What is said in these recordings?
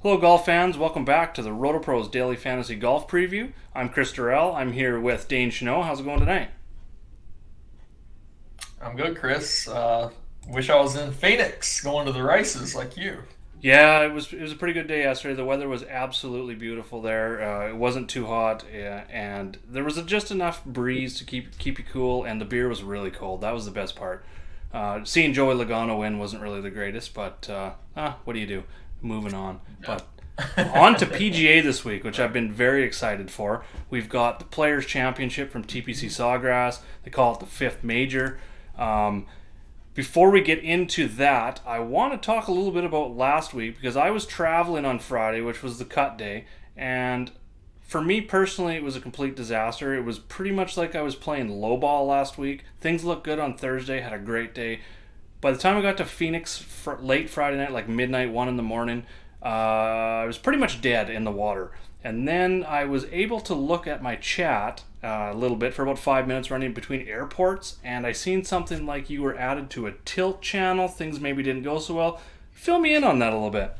Hello golf fans, welcome back to the RotoPros Daily Fantasy Golf Preview. I'm Chris Durell. I'm here with Dane Cheneau. How's it going tonight? I'm good, Chris. Wish I was in Phoenix going to the races like you. Yeah, it was a pretty good day yesterday. The weather was absolutely beautiful there. It wasn't too hot, and there was just enough breeze to keep you cool, and the beer was really cold. That was the best part. Seeing Joey Logano win wasn't really the greatest, but what do you do? Moving on. But on to PGA this week, which I've been very excited for. We've got the PLAYERS Championship from TPC Sawgrass. They call it the fifth major. Before we get into that, I want to talk a little bit about last week, because I was traveling on Friday, which was the cut day, and for me personally, it was a complete disaster. It was pretty much like I was playing lowball last week. Things looked good on Thursday, had a great day. By the time I got to Phoenix late Friday night, like midnight, 1 in the morning, I was pretty much dead in the water. And then I was able to look at my chat a little bit for about 5 minutes running between airports, and I seen something like you were added to a tilt channel. Things maybe didn't go so well. Fill me in on that a little bit.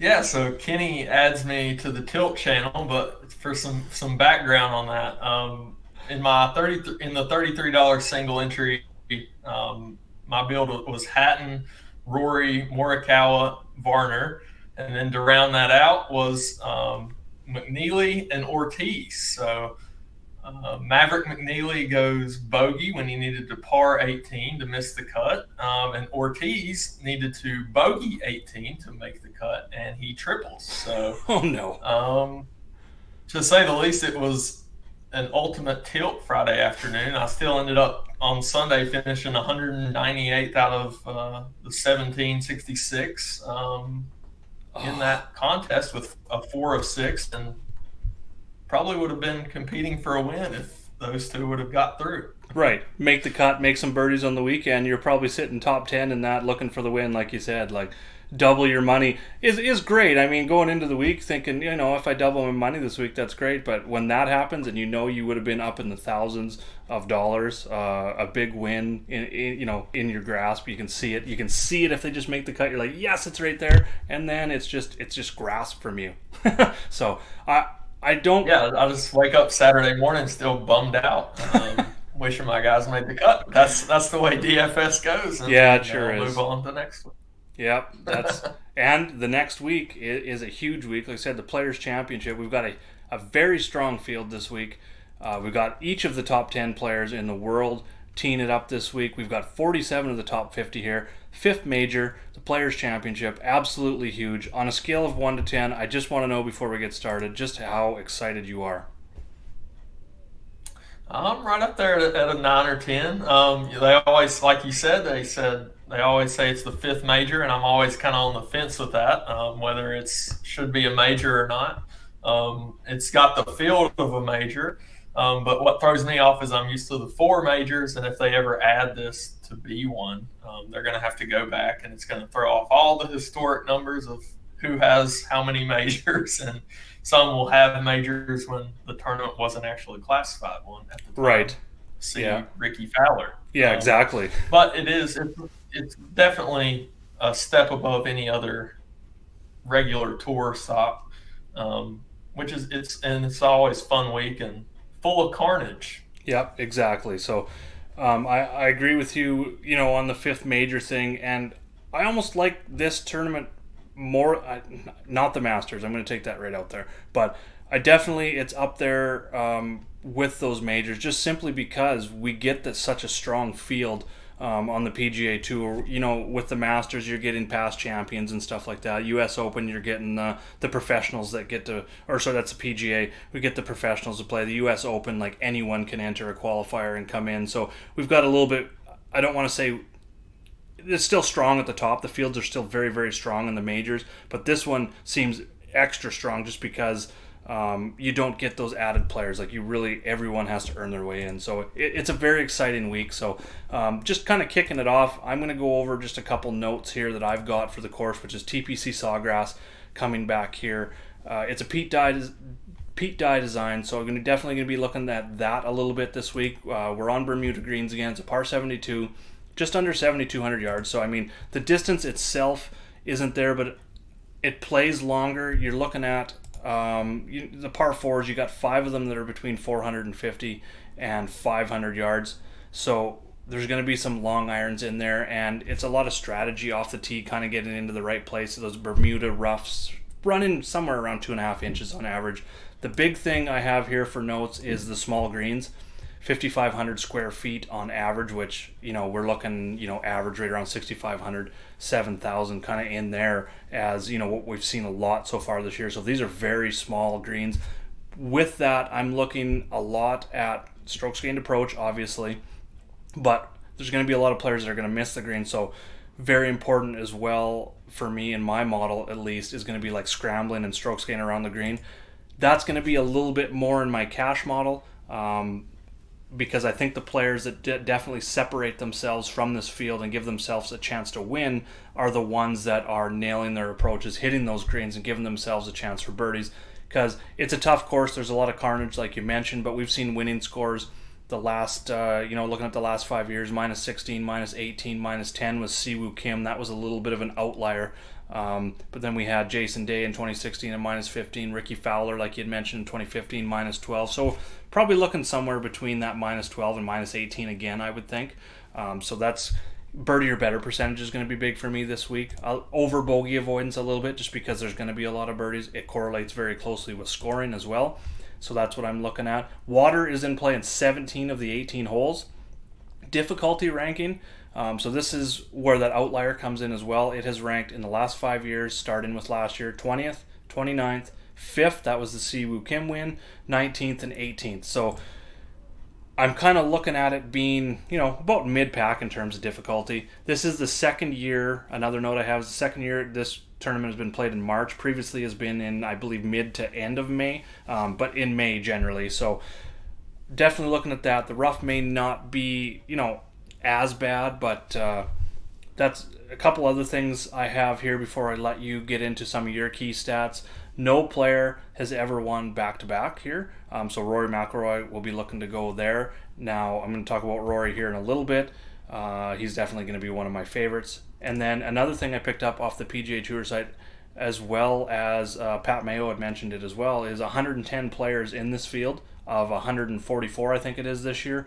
Yeah, so Kenny adds me to the tilt channel, but for some background on that, in the $33 single entry, my build was Hatton, Rory, Morikawa, Varner, and then to round that out was McNealy and Ortiz. So Maverick McNealy goes bogey when he needed to par 18 to miss the cut, and Ortiz needed to bogey 18 to make the cut, and he triples. So, oh no! To say the least, it was an ultimate tilt Friday afternoon. I still ended up on Sunday finishing 198th out of the 1766 in that contest with a 4 of 6, and probably would have been competing for a win if those two would have got through. Right. Make the cut, make some birdies on the weekend. You're probably sitting top 10 in that, looking for the win, like you said. Like, double your money is great. I mean, going into the week thinking, you know, if I double my money this week, that's great. But when that happens, and you know you would have been up in the thousands of dollars, a big win in your grasp. You can see it. You can see it if they just make the cut. You're like, yes, it's right there. And then it's just grasp from you. So I don't. Yeah, I just wake up Saturday morning still bummed out. Wishing my guys made the cut. That's the way DFS goes. And yeah, it sure is. Move on to the next one. Yep, and the next week is a huge week. Like I said, the Players' Championship. We've got a very strong field this week. We've got each of the top 10 players in the world teeing it up this week. We've got 47 of the top 50 here. Fifth major, the Players' Championship, absolutely huge. On a scale of 1 to 10, I just want to know before we get started just how excited you are. I'm right up there at a 9 or 10. They always, like you said, they always say it's the fifth major, and I'm always kind of on the fence with that, whether should be a major or not. It's got the feel of a major, but what throws me off is I'm used to the 4 majors, and if they ever add this to be one, they're going to have to go back, and it's going to throw off all the historic numbers of who has how many majors, and some will have majors when the tournament wasn't actually classified one at the time. Right. See, yeah. Ricky Fowler. Yeah, exactly. But it's definitely a step above any other regular tour stop, it's always fun week and full of carnage. Yep, exactly. So I agree with you, you know, on the fifth major thing, and I almost like this tournament more, not the Masters, I'm going to take that right out there, but I definitely, it's up there with those majors, just simply because we get such a strong field on the PGA Tour. You know, with the Masters, you're getting past champions and stuff like that. U.S. Open, you're getting the professionals that get to, or so that's the PGA. We get the professionals to play. The U.S. Open, like anyone can enter a qualifier and come in. So we've got a little bit. I don't want to say it's still strong at the top. The fields are still very, very strong in the majors, but this one seems extra strong just because you don't get those added players. Like, you really, everyone has to earn their way in. So it's a very exciting week. So just kind of kicking it off, I'm going to go over just a couple notes here that I've got for the course, which is TPC Sawgrass coming back here. It's a Pete Dye design, so I'm definitely going to be looking at that a little bit this week. We're on Bermuda greens again. It's a par 72, just under 7,200 yards. So I mean, the distance itself isn't there, but It plays longer. You're looking at the par fours. You got 5 of them that are between 450 and 500 yards. So there's going to be some long irons in there, and it's a lot of strategy off the tee, kind of getting into the right place. So those Bermuda roughs running somewhere around 2.5 inches on average. The big thing I have here for notes is the small greens, 5,500 square feet on average, which, you know, we're looking, you know, average right around 6,500, 7,000 kind of in there, as, you know, what we've seen a lot so far this year. So these are very small greens. With that, I'm looking a lot at strokes gained approach, obviously, but there's going to be a lot of players that are going to miss the green. So very important as well for me in my model, at least, is going to be like scrambling and strokes gained around the green. That's going to be a little bit more in my cash model. Because I think the players that definitely separate themselves from this field and give themselves a chance to win are the ones that are nailing their approaches, hitting those greens, and giving themselves a chance for birdies. Because it's a tough course. There's a lot of carnage, like you mentioned, but we've seen winning scores the last, you know, looking at the last 5 years, -16, -18, -10 was Si Woo Kim. That was a little bit of an outlier. But then we had Jason Day in 2016 and -15, Ricky Fowler, like you'd mentioned, in 2015, -12. So probably looking somewhere between that -12 and -18 again, I would think. So that's birdie or better percentage is going to be big for me this week. I'll over bogey avoidance a little bit, just because there's going to be a lot of birdies. It correlates very closely with scoring as well. So that's what I'm looking at. Water is in play in 17 of the 18 holes. Difficulty ranking. So this is where that outlier comes in as well. It has ranked in the last 5 years, starting with last year, 20th, 29th, 5th, that was the Si Woo Kim win, 19th, and 18th. So I'm kind of looking at it being, you know, about mid-pack in terms of difficulty. This is the second year, another note I have is the second year this tournament has been played in March. Previously has been in, I believe, mid to end of May, but in May generally. So definitely looking at that. The rough may not be, you know, as bad, but that's a couple other things I have here before I let you get into some of your key stats. No player has ever won back-to-back here, so Rory McIlroy will be looking to go there. Now, I'm going to talk about Rory here in a little bit. He's definitely going to be one of my favorites. And then another thing I picked up off the PGA Tour site, as well as Pat Mayo had mentioned it as well, is 110 players in this field of 144, I think it is this year,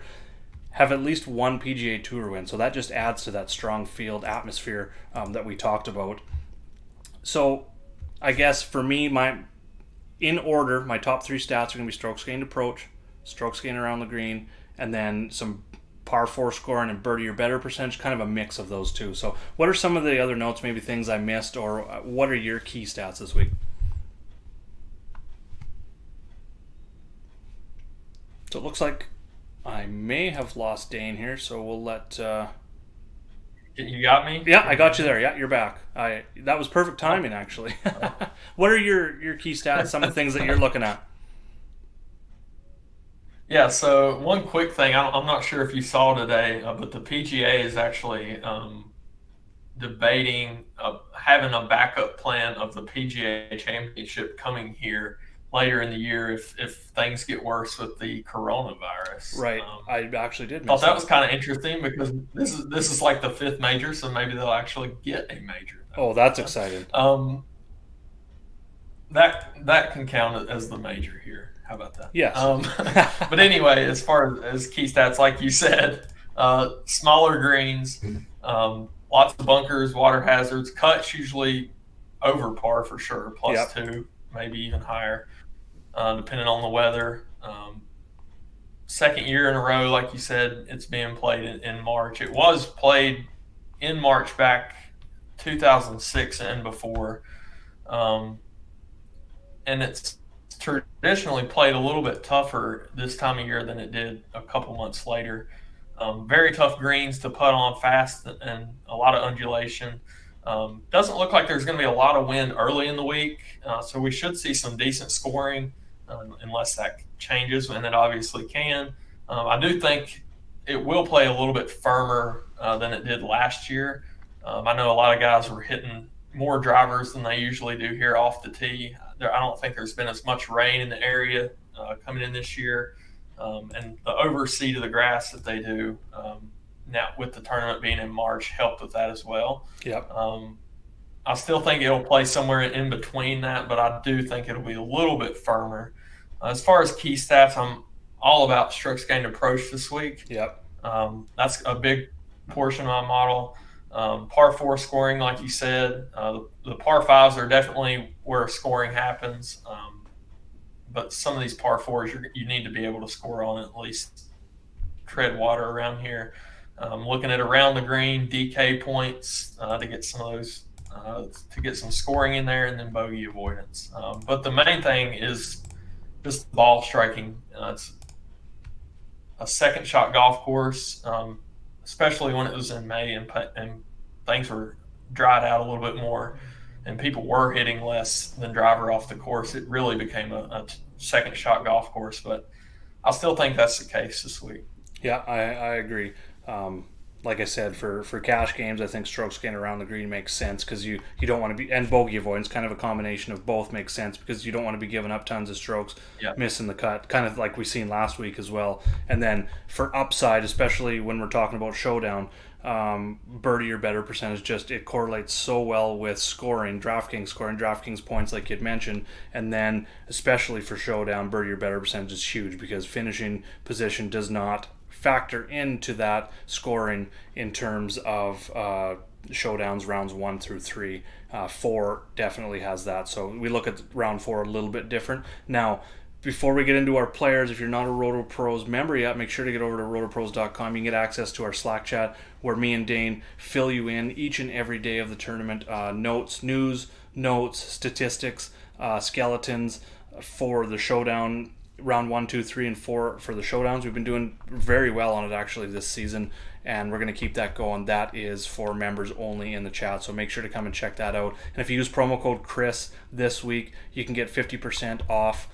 have at least one PGA Tour win. So that just adds to that strong field atmosphere that we talked about. So I guess for me, in order, my top three stats are going to be strokes gained approach, strokes gained around the green, and then some par four scoring and birdie or better percentage, kind of a mix of those two. So what are some of the other notes, maybe things I missed, or what are your key stats this week? So it looks like I may have lost Dane here, so we'll let... You got me? Yeah, I got you there. Yeah, you're back. That was perfect timing, actually. What are your key stats, some of the things that you're looking at? Yeah, so one quick thing. I'm not sure if you saw today, but the PGA is actually debating having a backup plan of the PGA Championship coming here later in the year if things get worse with the coronavirus. Right. I actually did. Thought that was kind of interesting, because this is like the 5th major, so maybe they'll actually get a major. Oh, that's exciting. That can count as the major here. How about that? Yes. But anyway, as far as key stats, like you said, smaller greens, lots of bunkers, water hazards, cuts usually over par for sure, +2, maybe even higher. Depending on the weather. Second year in a row, like you said, it's being played in March. It was played in March back 2006 and before. And it's traditionally played a little bit tougher this time of year than it did a couple months later. Very tough greens to putt on, fast and a lot of undulation. Doesn't look like there's going to be a lot of wind early in the week, so we should see some decent scoring. Unless that changes, and it obviously can. I do think it will play a little bit firmer than it did last year. I know a lot of guys were hitting more drivers than they usually do here off the tee. I don't think there's been as much rain in the area coming in this year. And the overseed of the grass that they do now with the tournament being in March helped with that as well. Yep. I still think it'll play somewhere in between that, but I do think it'll be a little bit firmer. As far as key stats, I'm all about strokes gained approach this week. Yep. That's a big portion of my model. Par four scoring, like you said, the par fives are definitely where scoring happens. But some of these par fours, you need to be able to score on, at least tread water around here. Looking at around the green, DK points to get some of those, to get some scoring in there, and then bogey avoidance. But the main thing is just ball striking. It's a second shot golf course, especially when it was in May and things were dried out a little bit more and people were hitting less than driver off the course. It really became a second shot golf course, but I still think that's the case this week. Yeah, I agree. Like I said, for cash games, I think strokes gained around the green makes sense, because you don't want to be, and bogey avoidance, kind of a combination of both makes sense, because you don't want to be giving up tons of strokes, missing the cut, kind of like we seen last week as well. And then for upside, especially when we're talking about showdown, birdie or better percentage, just it correlates so well with scoring, DraftKings points, like you'd mentioned. And then especially for showdown, birdie or better percentage is huge, because finishing position does not factor into that scoring in terms of showdowns, rounds 1 through 3. 4 definitely has that, so we look at round 4 a little bit different. Now, before we get into our players, if you're not a RotoPros member yet, make sure to get over to rotopros.com. You can get access to our Slack chat, where me and Dane fill you in each and every day of the tournament. News, notes, statistics, skeletons for the showdown, round 1, 2, 3, and 4 for the showdowns. We've been doing very well on it actually this season, and we're going to keep that going. That is for members only in the chat, so make sure to come and check that out. And if you use promo code Chris this week, you can get 50% off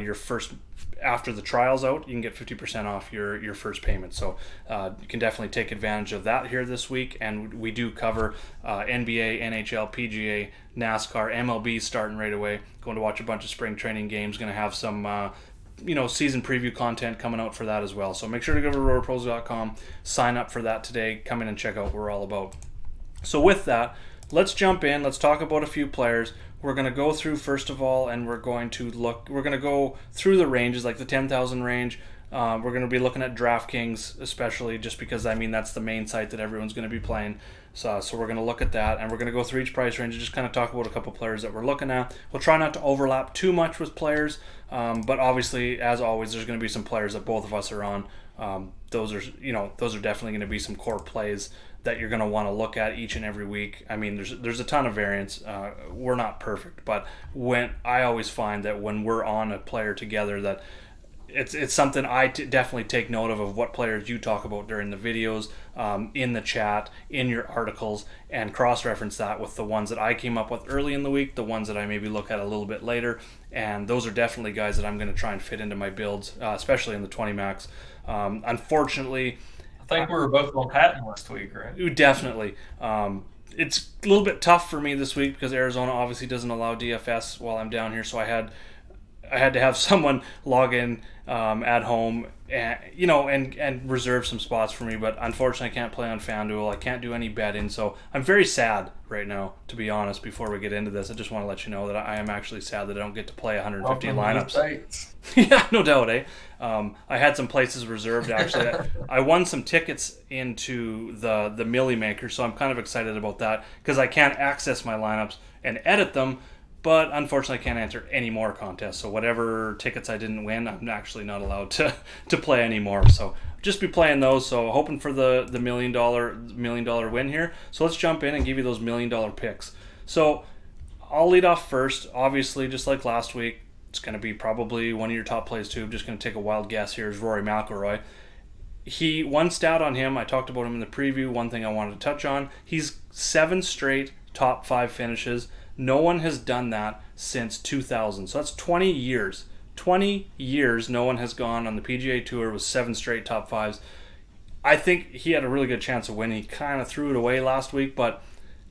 your first, after the trial's out, you can get 50% off your first payment. So you can definitely take advantage of that here this week. And we do cover NBA, NHL, PGA, NASCAR, MLB starting right away. Going to watch a bunch of spring training games. Going to have some season preview content coming out for that as well. So make sure to go to rotopros.com, sign up for that today, come in and check out what we're all about. So with that, let's jump in. Let's talk about a few players. We're going to go through first of all, and we're going to go through the ranges, like the 10,000 range. We're going to be looking at DraftKings, especially, just because, I mean, that's the main site that everyone's going to be playing. So we're going to look at that, and we're going to go through each price range and just kind of talk about a couple players that we're looking at. We'll try not to overlap too much with players, but obviously, as always, there's going to be some players that both of us are on. Those are definitely going to be some core plays that you're going to want to look at each and every week. I mean, there's a ton of variance. We're not perfect, but I always find that when we're on a player together, that it's something I definitely take note of what players you talk about during the videos, in the chat, in your articles, and cross-reference that with the ones that I came up with early in the week, the ones that I maybe look at a little bit later, and those are definitely guys that I'm going to try and fit into my builds, especially in the 20 max. Unfortunately, I think we were both on Hatton last week, right? Definitely. It's a little bit tough for me this week because Arizona obviously doesn't allow DFS while I'm down here, so I had to have someone log in at home, and reserve some spots for me. But unfortunately, I can't play on FanDuel. I can't do any betting, so I'm very sad right now, to be honest. Before we get into this, I just want to let you know that I am actually sad that I don't get to play 150 lineups. Yeah, no doubt, eh? I had some places reserved actually. I won some tickets into the Millie Maker, so I'm kind of excited about that because I can't access my lineups and edit them. But unfortunately, I can't answer any more contests. So whatever tickets I didn't win, I'm actually not allowed to play anymore. So just be playing those. So hoping for the $1 million win here. So let's jump in and give you those $1 million picks. So I'll lead off first. Obviously, just like last week, it's going to be probably one of your top plays too. I'm just going to take a wild guess here. Is Rory McIlroy. One stat on him, I talked about him in the preview. One thing I wanted to touch on. He's 7 straight top 5 finishes. No one has done that since 2000. So that's 20 years. 20 years no one has gone on the PGA Tour with 7 straight top 5s. I think he had a really good chance of winning. He kind of threw it away last week, but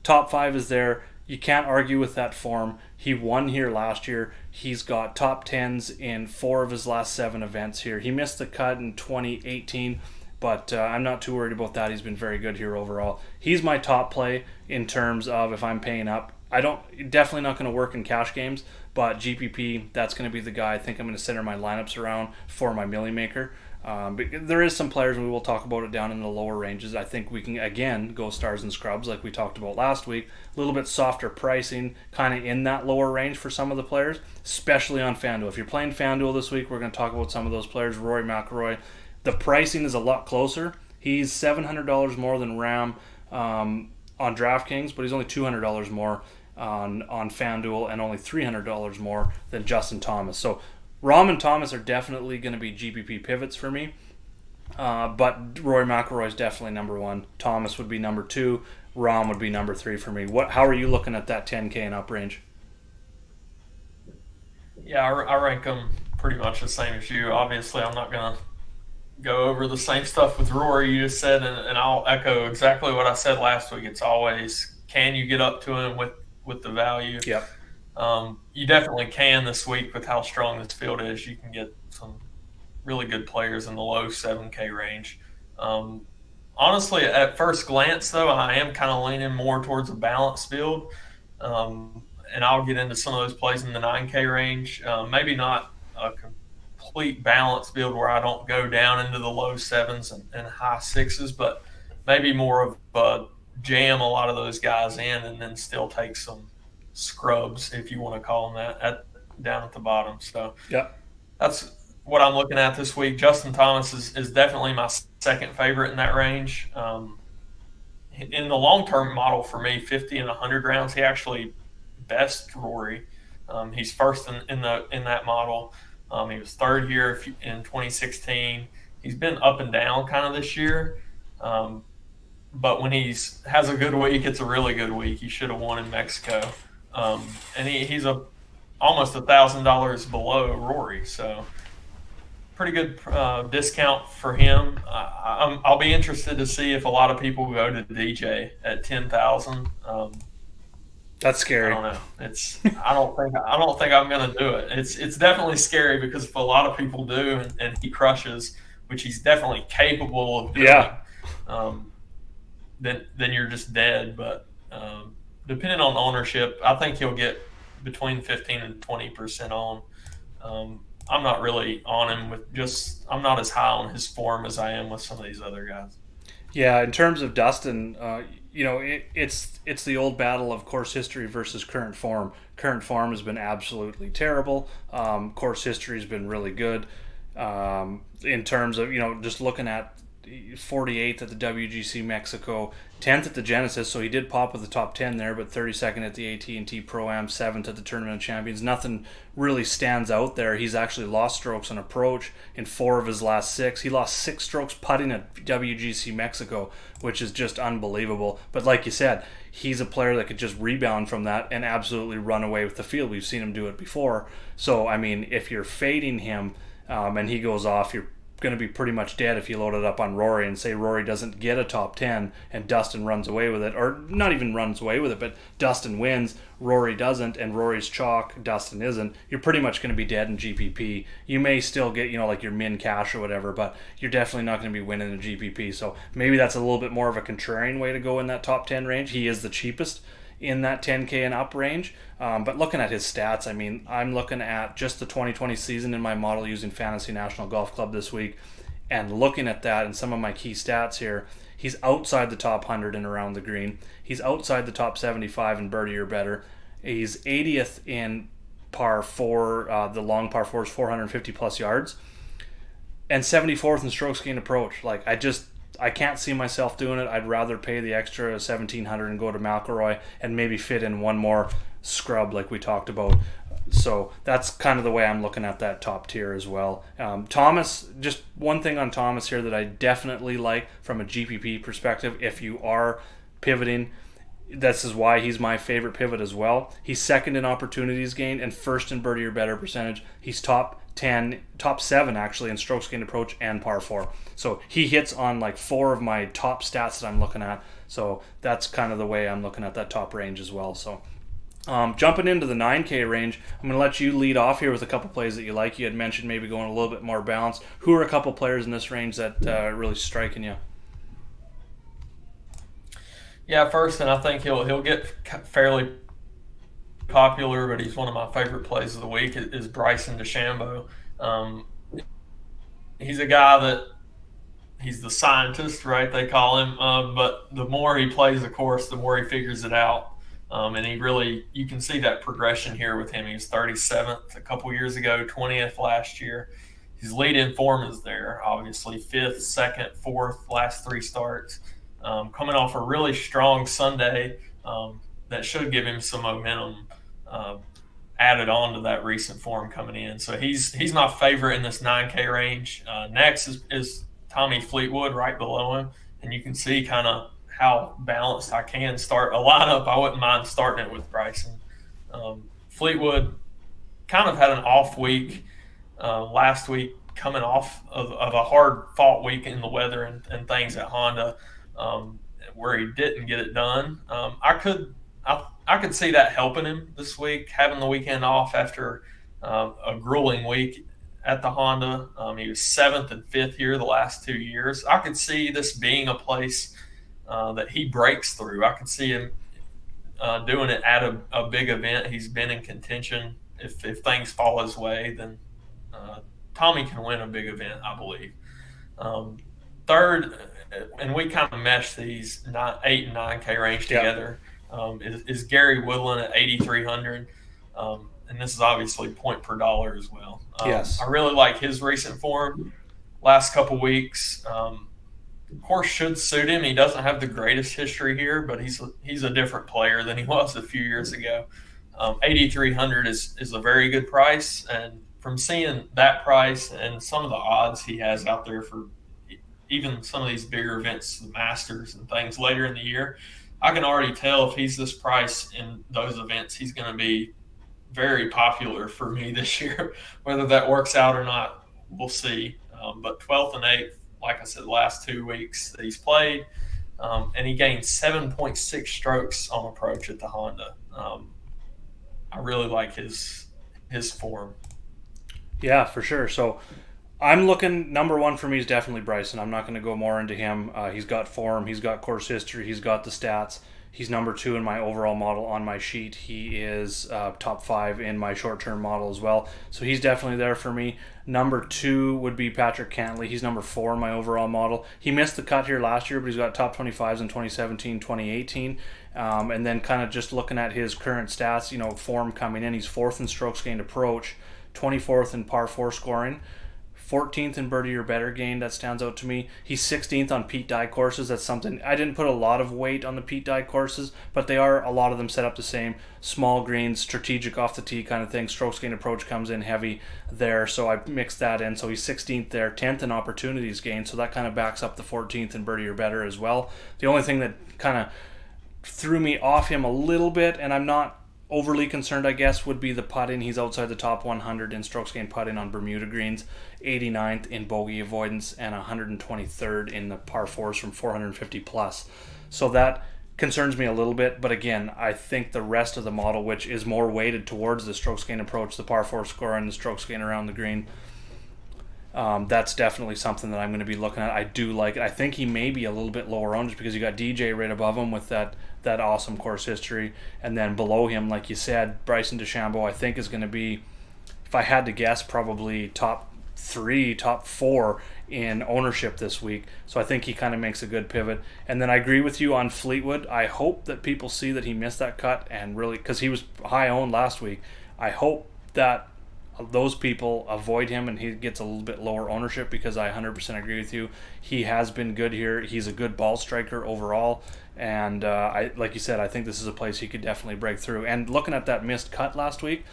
top 5 is there. You can't argue with that form. He won here last year. He's got top 10s in 4 of his last 7 events here. He missed the cut in 2018, but I'm not too worried about that. He's been very good here overall. He's my top play in terms of if I'm paying up. I don't, definitely not going to work in cash games, but GPP, that's going to be the guy I think I'm going to center my lineups around for my Millie Maker. But there is some players, and we will talk about it down in the lower ranges. I think we can, again, go stars and scrubs like we talked about last week. A little bit softer pricing, kind of in that lower range for some of the players, especially on FanDuel. If you're playing FanDuel this week, we're going to talk about some of those players. Rory McIlroy, the pricing is a lot closer. He's $700 more than Ram on DraftKings, but he's only $200 more on FanDuel and only $300 more than Justin Thomas. So Rahm and Thomas are definitely going to be GPP pivots for me, but Rory McIlroy is definitely number one. Thomas would be number two. Rahm would be number three for me. What? How are you looking at that 10K and up range? Yeah, I rank them pretty much the same as you. Obviously, I'm not going to go over the same stuff with Rory you just said, and I'll echo exactly what I said last week. It's always, can you get up to him with the value? Yep. You definitely can this week with how strong this field is. You can get some really good players in the low 7K range. Honestly, at first glance, though, I am kind of leaning more towards a balanced field. And I'll get into some of those plays in the 9K range. Maybe not a complete balanced field where I don't go down into the low 7s and high 6s, but maybe more of a jam a lot of those guys in and then still take some scrubs, if you want to call them that, down at the bottom. So yeah, that's what I'm looking at this week. Justin Thomas is definitely my second favorite in that range. In the long-term model for me, 50 and 100 rounds, he actually best Rory. He's first in that model. He was third here in 2016. He's been up and down kind of this year. But when has a good week, it's a really good week. He should have won in Mexico. And he's almost $1,000 below Rory, so pretty good discount for him. I'll be interested to see if a lot of people go to DJ at 10,000. That's scary. I don't know. I don't think I'm gonna do it. It's definitely scary because if a lot of people do and he crushes, which he's definitely capable of doing, yeah, then you're just dead. But depending on ownership, I think he'll get between 15 and 20% on. I'm not really on him with I'm not as high on his form as I am with some of these other guys. Yeah, in terms of Dustin, you know, it's the old battle of course history versus current form. Current form has been absolutely terrible. Course history has been really good. In terms of, you know, just looking at 48th at the WGC Mexico, 10th at the Genesis, so he did pop with the top 10 there, but 32nd at the AT&T Pro-Am, 7th at the Tournament of Champions. Nothing really stands out there. He's actually lost strokes on approach in 4 of his last 6. He lost 6 strokes putting at WGC Mexico, which is just unbelievable. But like you said, he's a player that could just rebound from that and absolutely run away with the field. We've seen him do it before. So, I mean, if you're fading him and he goes off, you're going to be pretty much dead if you load it up on Rory and say Rory doesn't get a top 10 and Dustin runs away with it, or not even runs away with it, but Dustin wins, Rory doesn't, and Rory's chalk, Dustin isn't. You're pretty much going to be dead in GPP. You may still get, you know, like your min cash or whatever, but you're definitely not going to be winning in GPP. So maybe that's a little bit more of a contrarian way to go in that top 10 range. He is the cheapest in that 10K and up range. But looking at his stats, I mean, I'm looking at just the 2020 season in my model using Fantasy National Golf Club this week, and looking at that and some of my key stats here, he's outside the top 100 and around the green. He's outside the top 75 in birdie or better. He's 80th in par 4, the long par 4 is 450 plus yards, and 74th in strokes gained approach. Like, I can't see myself doing it. I'd rather pay the extra $1,700 and go to McIlroy and maybe fit in one more scrub like we talked about. So that's kind of the way I'm looking at that top tier as well. Thomas, just one thing on Thomas here that I definitely like from a GPP perspective, if you are pivoting, this is why he's my favorite pivot as well. He's second in opportunities gained and first in birdie or better percentage. He's top 7 actually in strokes gained approach and par 4. So he hits on like 4 of my top stats that I'm looking at. So that's kind of the way I'm looking at that top range as well. So jumping into the 9K range, I'm going to let you lead off here with a couple plays that you like. You had mentioned maybe going a little bit more balanced. Who are a couple players in this range that are really striking you? Yeah, first, and I think he'll get fairly popular, but he's one of my favorite plays of the week, is Bryson DeChambeau. He's a guy that he's the scientist, right? They call him. But the more he plays the course, the more he figures it out. And he really, you can see that progression here with him. He was 37th a couple years ago, 20th last year. His lead in form is there, obviously. 5th, 2nd, 4th, last 3 starts. Coming off a really strong Sunday, that should give him some momentum added on to that recent form coming in. So he's my favorite in this 9K range. Next is Tommy Fleetwood right below him. And you can see kind of how balanced I can start a lineup. I wouldn't mind starting it with Bryson. Fleetwood kind of had an off week last week, coming off of a hard-fought week in the weather and things at Honda, where he didn't get it done. I could see that helping him this week, having the weekend off after a grueling week at the Honda. He was 7th and 5th here the last 2 years. I could see this being a place that he breaks through. I could see him doing it at a big event. He's been in contention. If things fall his way, then Tommy can win a big event, I believe. Third, and we kind of mesh these 8 and 9K range together, is Gary Woodland at 8,300. And this is obviously point per dollar as well. I really like his recent form last couple weeks. Course should suit him. He doesn't have the greatest history here, but he's a different player than he was a few years ago. 8,300 is a very good price. And from seeing that price and some of the odds he has out there for even some of these bigger events, the Masters and things later in the year, I can already tell if he's this price in those events, he's going to be very popular for me this year. Whether that works out or not, we'll see. But 12th and 8th, like I said, the last 2 weeks that he's played, and he gained 7.6 strokes on approach at the Honda. I really like his form. Yeah, for sure. So I'm looking, number one for me is definitely Bryson. I'm not going to go more into him. He's got form, he's got course history, he's got the stats. He's number 2 in my overall model on my sheet. He is top 5 in my short-term model as well. So he's definitely there for me. Number 2 would be Patrick Cantlay. He's number 4 in my overall model. He missed the cut here last year, but he's got top 25s in 2017, 2018. And then kind of just looking at his current stats, you know, form coming in, he's 4th in strokes gained approach, 24th in par 4 scoring, 14th in birdie or better gain. That stands out to me. He's 16th on Pete Dye courses. That's something I didn't put a lot of weight on the Pete Dye courses, but they are, a lot of them set up the same. Small greens, strategic off the tee kind of thing. Strokes gain approach comes in heavy there, so I mixed that in. So he's 16th there, 10th in opportunities gained, so that kind of backs up the 14th in birdie or better as well. The only thing that kind of threw me off him a little bit, and I'm not overly concerned, I guess, would be the putting. He's outside the top 100 in strokes gained putting on Bermuda greens, 89th in bogey avoidance, and 123rd in the par 4s from 450 plus. So that concerns me a little bit, but again, I think the rest of the model, which is more weighted towards the strokes gained approach, the par 4 score, and the strokes gained around the green, that's definitely something that I'm going to be looking at. I do like it. I think he may be a little bit lower on just because you got DJ right above him with that awesome course history. And then below him, like you said, Bryson DeChambeau, I think is going to be, if I had to guess, probably top 3, top 4 in ownership this week. So I think he kind of makes a good pivot. And then I agree with you on Fleetwood. I hope that people see that he missed that cut and really, because he was high owned last week, I hope that those people avoid him and he gets a little bit lower ownership, because I 100% agree with you. He has been good here. He's a good ball striker overall. And like you said, I think this is a place he could definitely break through. And looking at that missed cut last week,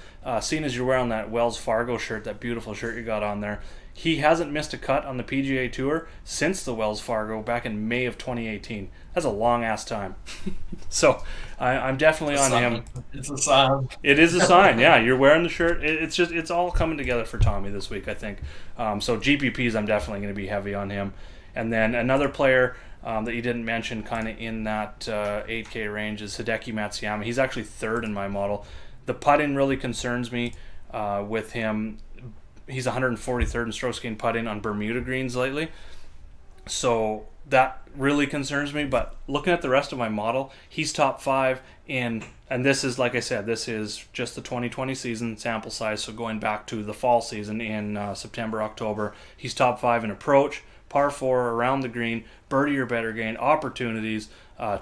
seeing as you're wearing that Wells Fargo shirt, that beautiful shirt you got on there, he hasn't missed a cut on the PGA Tour since the Wells Fargo back in May of 2018. That's a long-ass time. So I'm definitely on him. It's a sign. It is a sign, yeah. You're wearing the shirt. It's just, it's all coming together for Tommy this week, I think. So GPPs, I'm definitely going to be heavy on him. And then another player that you didn't mention kind of in that 8K range is Hideki Matsuyama. He's actually 3rd in my model. The putting really concerns me with him. He's 143rd in strokes gained putting on Bermuda greens lately. So that really concerns me. But looking at the rest of my model, he's top 5 in And this is, like I said, this is just the 2020 season sample size. So going back to the fall season in September, October, he's top five in approach, par four around the green, birdie or better gain opportunities,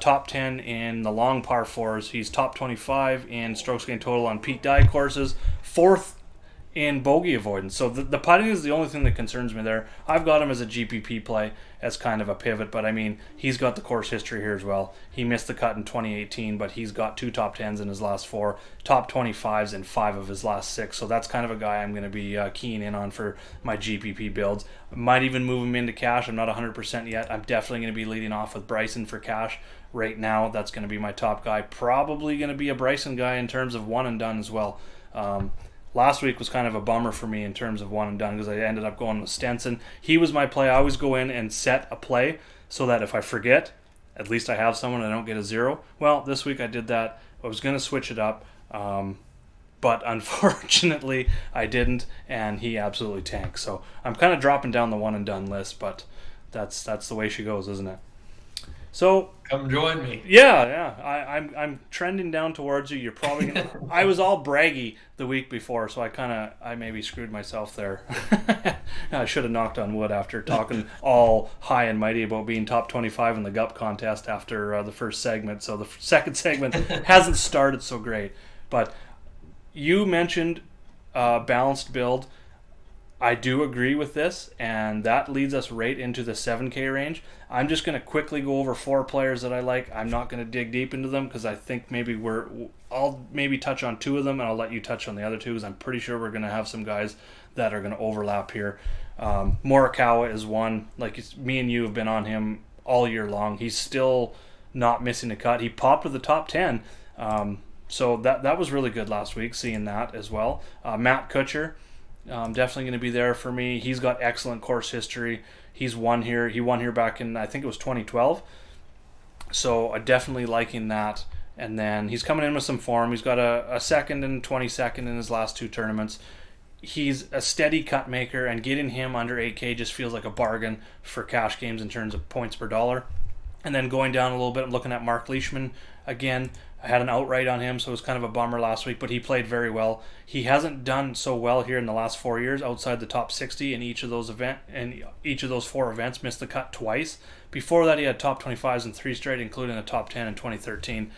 top 10 in the long par fours. He's top 25 in strokes gained total on Pete Dye courses, fourth in bogey avoidance. So the putting is the only thing that concerns me there. I've got him as a GPP play as kind of a pivot, but I mean, he's got the course history here as well. He missed the cut in 2018, but he's got two top 10s in his last four, top 25s in 5 of his last 6. So that's kind of a guy I'm going to be keying in on for my GPP builds. I might even move him into cash. I'm not 100% yet. I'm definitely going to be leading off with Bryson for cash. Right now, that's going to be my top guy. Probably going to be a Bryson guy in terms of one and done as well. Last week was kind of a bummer for me in terms of one and done because I ended up going with Stenson. He was my play. I always go in and set a play so that if I forget, at least I have someone and I don't get a zero. Well, this week I did that. I was going to switch it up, but unfortunately I didn't, and he absolutely tanked. So I'm kind of dropping down the one and done list, but that's the way she goes, isn't it? So come join me. Yeah. I'm trending down towards you. You're probably gonna. I was all braggy the week before, so I maybe screwed myself there. I should have knocked on wood after talking all high and mighty about being top 25 in the GUP contest after the first segment. So the second segment hasn't started so great. But you mentioned balanced build. I do agree with this, and that leads us right into the 7K range. I'm just going to quickly go over 4 players that I like. I'm not going to dig deep into them because I think maybe I'll maybe touch on 2 of them, and I'll let you touch on the other 2 because I'm pretty sure we're going to have some guys that are going to overlap here. Morikawa is one. Me and you have been on him all year long. He's still not missing a cut. He popped to the top 10, so that was really good last week, seeing that as well. Matt Kuchar. Definitely going to be there for me. He's got excellent course history. He's won here. He won here back in, I think it was 2012. So I'm definitely liking that. And then he's coming in with some form. He's got a second and 22nd in his last 2 tournaments. He's a steady cut maker, and getting him under 8K just feels like a bargain for cash games in terms of points per dollar. And then going down a little bit, I'm looking at Mark Leishman again. I had an outright on him, so it was kind of a bummer last week, but he played very well. He hasn't done so well here in the last 4 years, outside the top 60 in each of those four events, missed the cut twice. Before that, he had top 25s in 3 straight, including the top 10 in 2013.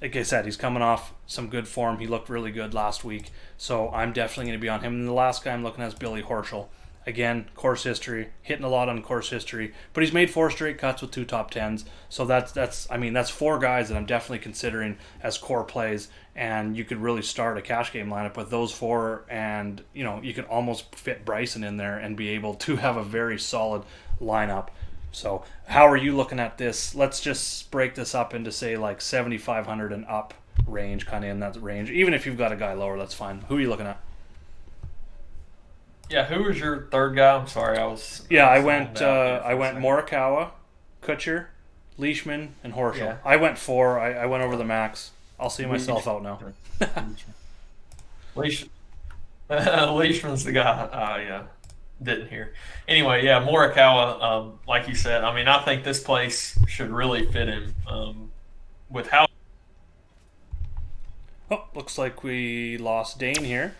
Like I said, he's coming off some good form. He looked really good last week, so I'm definitely going to be on him. And the last guy I'm looking at is Billy Horschel. Again, course history, hitting a lot on course history, but he's made 4 straight cuts with 2 top 10s. So that's 4 guys that I'm definitely considering as core plays, and you could really start a cash game lineup with those 4, and you can almost fit Bryson in there and be able to have a very solid lineup. So how are you looking at this? Let's just break this up into, say, like 7,500 and up range, kind of in that range. Even if you've got a guy lower, that's fine. Who are you looking at? Yeah, who was your third guy? I'm sorry, I went Morikawa, Kuchar, Leishman, and Horschel. Yeah. I went 4. I went over the max. I'll see myself out now. Leishman's the guy. Didn't hear. Anyway, yeah, Morikawa. Like you said, I mean, I think this place should really fit him with how. Oh, looks like we lost Dane here.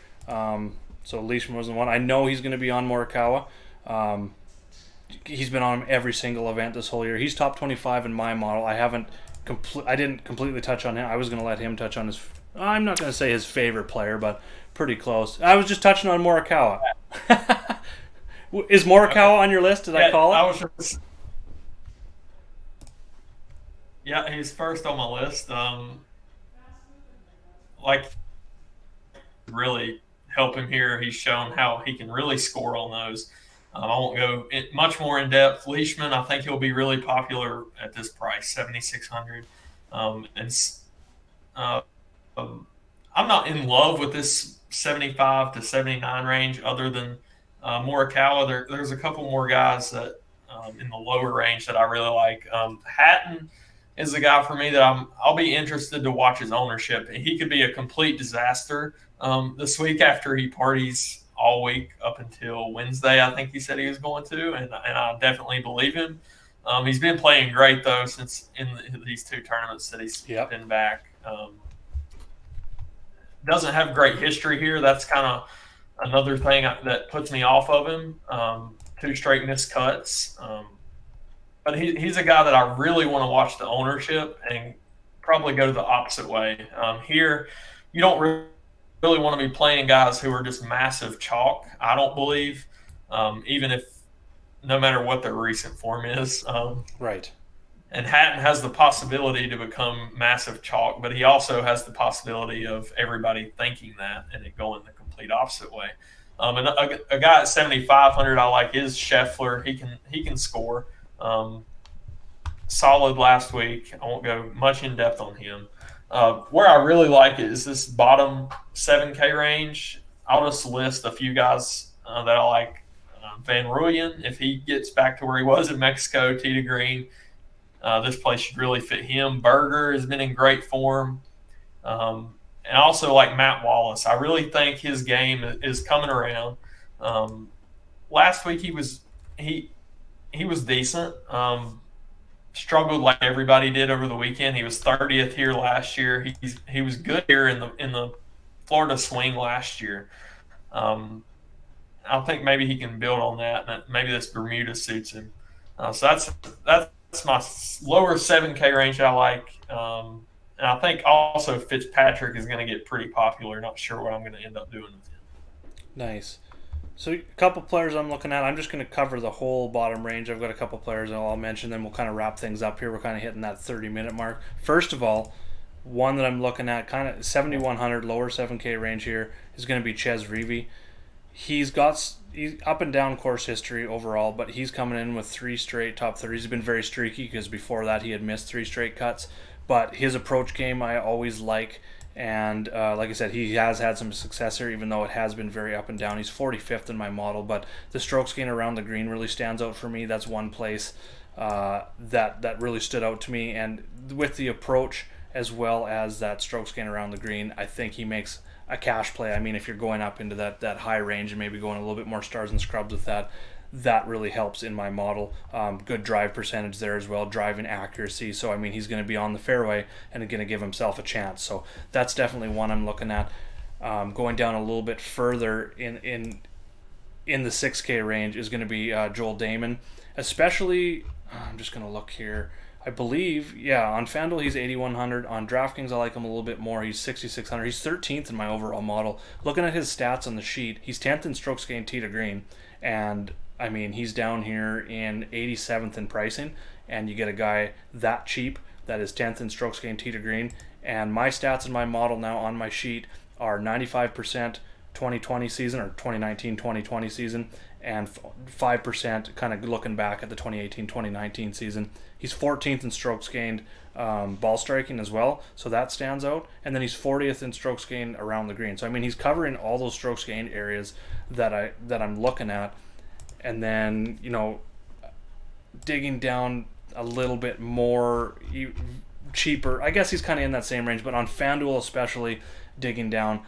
So Leishman wasn't one. I know he's going to be on Morikawa. He's been on him every single event this whole year. He's top 25 in my model. I didn't completely touch on him. I was going to let him touch on his. I'm not going to say his favorite player, but pretty close. I was just touching on Morikawa. Is Morikawa on your list? Did I call it? Yeah, he's first on my list. Really help him here. He's shown how he can really score on those. I won't go much more in depth. Leishman, I think he'll be really popular at this price, 7,600. I'm not in love with this 75 to 79 range, other than Morikawa. There's a couple more guys that in the lower range that I really like. Hatton is the guy for me that I'll be interested to watch his ownership. He could be a complete disaster this week after he parties all week up until Wednesday. I think he said he was going to, and I definitely believe him. He's been playing great, though, since in these 2 tournaments that he's been back. doesn't have great history here. That's kind of another thing that puts me off of him. Two straight miscuts. But he's a guy that I really want to watch the ownership and probably go the opposite way. Here, you don't really want to be playing guys who are just massive chalk, I don't believe, even if no matter what their recent form is. Right. And Hatton has the possibility to become massive chalk, but he also has the possibility of everybody thinking that and it going the complete opposite way. And a guy at 7,500 I like is Scheffler. He can score. Solid last week. I won't go much in depth on him. Where I really like it is this bottom 7K range. I'll just list a few guys that I like. Van Rooyen, if he gets back to where he was in Mexico, tee to green, this place should really fit him. Berger has been in great form. And also like Matt Wallace. I really think his game is coming around. Last week he was decent. Struggled like everybody did over the weekend. He was 30th here last year. He was good here in the Florida swing last year. I think maybe he can build on that, and maybe this Bermuda suits him. So that's my lower 7K range I like. And I think also Fitzpatrick is going to get pretty popular. Not sure what I'm going to end up doing with him. Nice. So a couple players I'm looking at. I'm just going to cover the whole bottom range. I've got a couple players I'll mention, then we'll kind of wrap things up here. We're kind of hitting that 30-minute mark. First of all, one that I'm looking at, kind of 7,100, lower 7K range here, is going to be Ches Reavie. He's up and down course history overall, but he's coming in with 3 straight top 30s. He's been very streaky because before that he had missed 3 straight cuts. But his approach game I always like. And like I said, he has had some success here, even though it has been very up and down. He's 45th in my model, but the strokes gain around the green really stands out for me. That's one place that really stood out to me. And with the approach as well as that strokes gain around the green, I think he makes a cash play. I mean, if you're going up into that high range and maybe going a little bit more stars and scrubs with that really helps in my model. Good drive percentage there as well, driving accuracy. So, I mean, he's going to be on the fairway and going to give himself a chance. So that's definitely one I'm looking at. Going down a little bit further in the 6K range is going to be Joel Dahmen. Especially, I'm just going to look here. I believe, yeah, on FanDuel he's 8,100. On DraftKings I like him a little bit more. He's 6,600. He's 13th in my overall model. Looking at his stats on the sheet, he's 10th in strokes gained tee to green. And I mean, he's down here in 87th in pricing, and you get a guy that cheap that is 10th in strokes gained tee to green. And my stats in my model now on my sheet are 95% 2020 season or 2019-2020 season, and 5% kind of looking back at the 2018-2019 season. He's 14th in strokes gained ball striking as well, so that stands out. And then he's 40th in strokes gained around the green. So I mean, he's covering all those strokes gained areas that I'm looking at. And then, you know, digging down a little bit more, cheaper. I guess he's kind of in that same range, but on FanDuel especially, digging down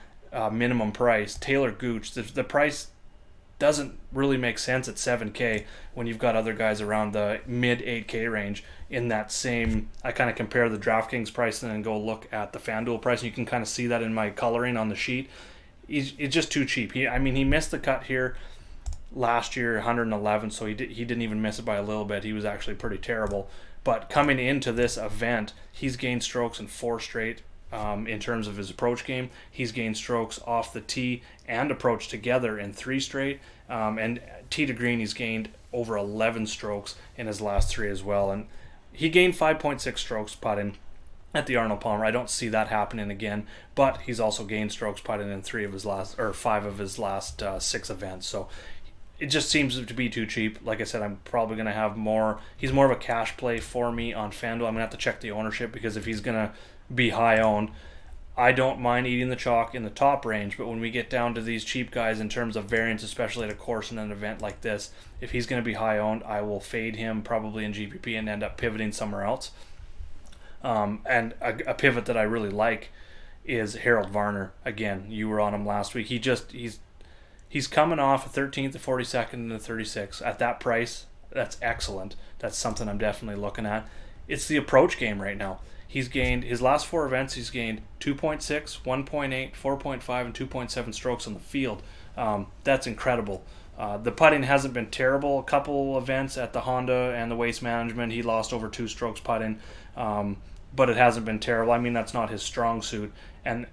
minimum price, Taylor Gooch. The price doesn't really make sense at 7K when you've got other guys around the mid 8K range in that same. I kind of compare the DraftKings price and then go look at the FanDuel price, and you can kind of see that in my coloring on the sheet. It's just too cheap. He missed the cut here last year, 111, so he didn't even miss it by a little bit. He was actually pretty terrible. But coming into this event, he's gained strokes in 4 straight in terms of his approach game. He's gained strokes off the tee and approach together in 3 straight. And tee to green, he's gained over 11 strokes in his last 3 as well. And he gained 5.6 strokes putting at the Arnold Palmer. I don't see that happening again, but he's also gained strokes putting in 5 of his last 6 events. So it just seems to be too cheap. Like I said, I'm probably going to have more. He's more of a cash play for me on FanDuel. I'm going to have to check the ownership, because if he's going to be high owned, I don't mind eating the chalk in the top range. But when we get down to these cheap guys in terms of variance, especially at a course in an event like this, if he's going to be high owned, I will fade him probably in GPP and end up pivoting somewhere else. And a pivot that I really like is Harold Varner. Again, you were on him last week. He's coming off a 13th, a 42nd, and a 36th. At that price, that's excellent. That's something I'm definitely looking at. It's the approach game right now. He's gained his last four events. He's gained 2.6, 1.8, 4.5, and 2.7 strokes on the field. That's incredible. The putting hasn't been terrible. A couple events at the Honda and the Waste Management, he lost over 2 strokes putting, but it hasn't been terrible. I mean, that's not his strong suit, and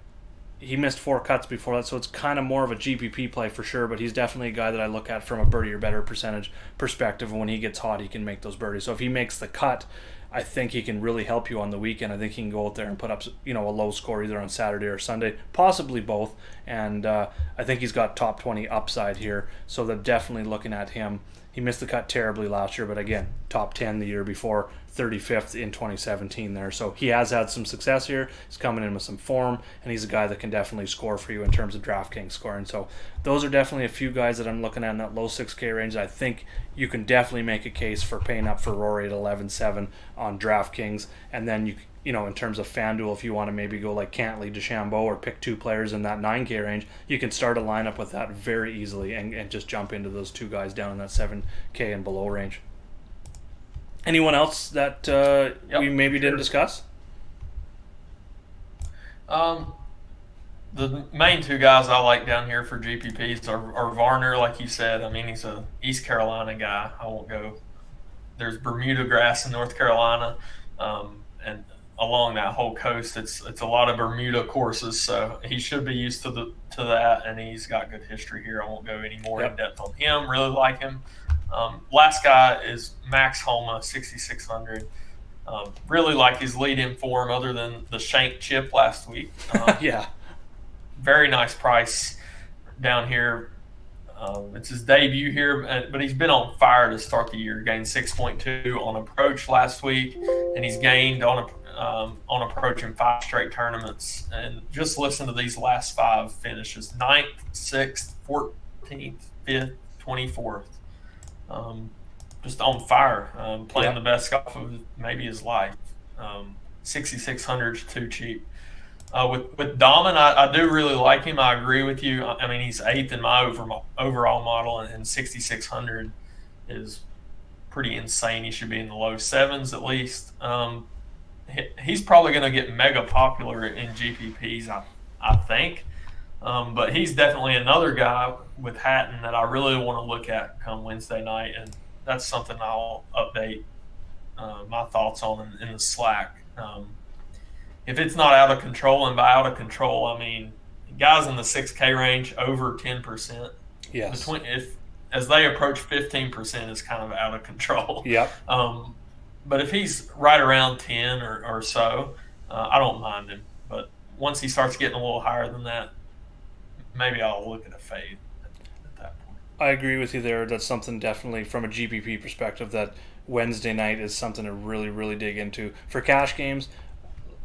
he missed 4 cuts before that, so it's kind of more of a GPP play for sure, but he's definitely a guy that I look at from a birdie or better percentage perspective. When he gets hot, he can make those birdies. So if he makes the cut, I think he can really help you on the weekend. I think he can go out there and put up, you know, a low score either on Saturday or Sunday, possibly both. And I think he's got top 20 upside here, so they're definitely looking at him. He missed the cut terribly last year, but again, top 10 the year before, 35th in 2017 there. So he has had some success here. He's coming in with some form, and he's a guy that can definitely score for you in terms of DraftKings scoring. So those are definitely a few guys that I'm looking at in that low 6K range. I think you can definitely make a case for paying up for Rory at 11.7 on DraftKings. And then you know, in terms of FanDuel, if you want to maybe go like Cantlay, DeChambeau, or pick 2 players in that 9K range, you can start a lineup with that very easily and just jump into those 2 guys down in that 7K and below range. Anyone else that we maybe didn't discuss? The main 2 guys I like down here for GPPs are Varner, like you said. I mean, he's a East Carolina guy. I won't go. There's Bermuda grass in North Carolina, and along that whole coast, it's a lot of Bermuda courses, so he should be used to that, and he's got good history here. I won't go any more in depth on him. Really like him. Last guy is Max Homa, 6,600. Really like his lead-in form, other than the shank chip last week. Yeah, very nice price down here. It's his debut here, but he's been on fire to start the year. Gained 6.2 on approach last week, and he's gained on approach in 5 straight tournaments. And just listen to these last 5 finishes: 9th, 6th, 14th, 5th, 24th. Just on fire, playing the best golf of maybe his life. 6,600 is too cheap. With Dahmen, I do really like him. I agree with you. I mean, he's 8th in my overall model, and 6,600 is pretty insane. He should be in the low 7s at least. He's probably going to get mega popular in GPPs, I think. But he's definitely another guy with Hatton that I really want to look at come Wednesday night, and that's something I'll update my thoughts on in the Slack. If it's not out of control, and by out of control, I mean guys in the 6K range over 10%. Yes. As they approach 15% is kind of out of control. Yep. But if he's right around 10 or so, I don't mind him. But once he starts getting a little higher than that, maybe I'll look at a fade at that point. I agree with you there. That's something definitely from a GPP perspective that Wednesday night is something to really, really dig into. For cash games,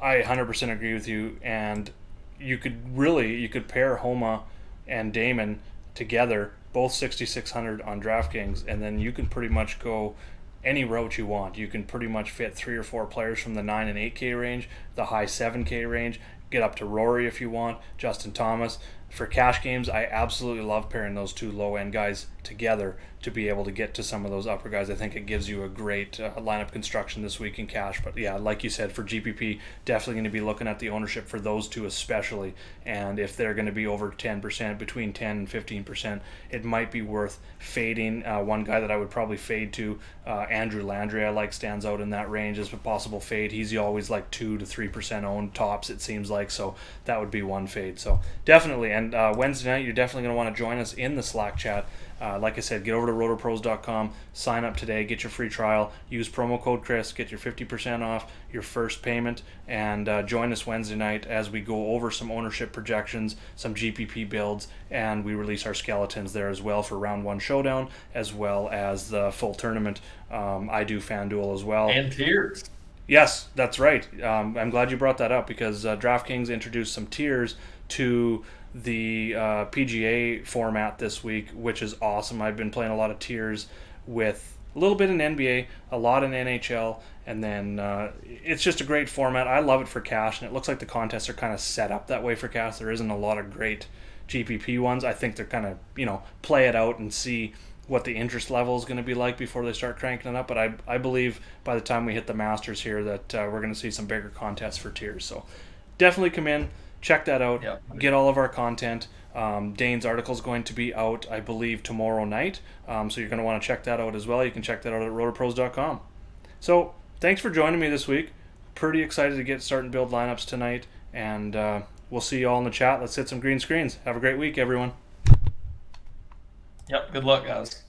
I 100% agree with you. And you could pair Homa and Dahmen together, both 6,600 on DraftKings, and then you can pretty much go any route you want. You can pretty much fit 3 or 4 players from the 9 and 8K range, the high 7K range, get up to Rory if you want, Justin Thomas. For cash games, I absolutely love pairing those 2 low-end guys together to be able to get to some of those upper guys. I think it gives you a great lineup construction this week in cash. But yeah, like you said, for GPP, definitely going to be looking at the ownership for those 2 especially. And if they're going to be over 10%, between 10 and 15%, it might be worth fading. One guy that I would probably fade to, Andrew Landry, I like, stands out in that range as a possible fade. He's always like 2 to 3% owned tops, it seems like. So that would be one fade. So definitely. And Wednesday night, you're definitely going to want to join us in the Slack chat. Like I said, get over to rotopros.com, sign up today, get your free trial, use promo code Chris, get your 50% off your first payment, and join us Wednesday night as we go over some ownership projections, some GPP builds, and we release our skeletons there as well for round 1 showdown, as well as the full tournament. I do FanDuel as well. And tiers. Yes, that's right. I'm glad you brought that up, because DraftKings introduced some tiers to the PGA format this week, which is awesome. I've been playing a lot of tiers, with a little bit in NBA, a lot in NHL, and then it's just a great format. I love it for cash, and it looks like the contests are kind of set up that way for cash. There isn't a lot of great GPP ones. I think they're kind of, you know, play it out and see what the interest level is going to be like before they start cranking it up. But I believe by the time we hit the Masters here that we're going to see some bigger contests for tiers. So definitely come in, check that out, yep. Get all of our content. Dane's article is going to be out, I believe, tomorrow night. So you're going to want to check that out as well. You can check that out at rotopros.com. So thanks for joining me this week. Pretty excited to get starting to build lineups tonight. And we'll see you all in the chat. Let's hit some green screens. Have a great week, everyone. Yep, good luck, guys.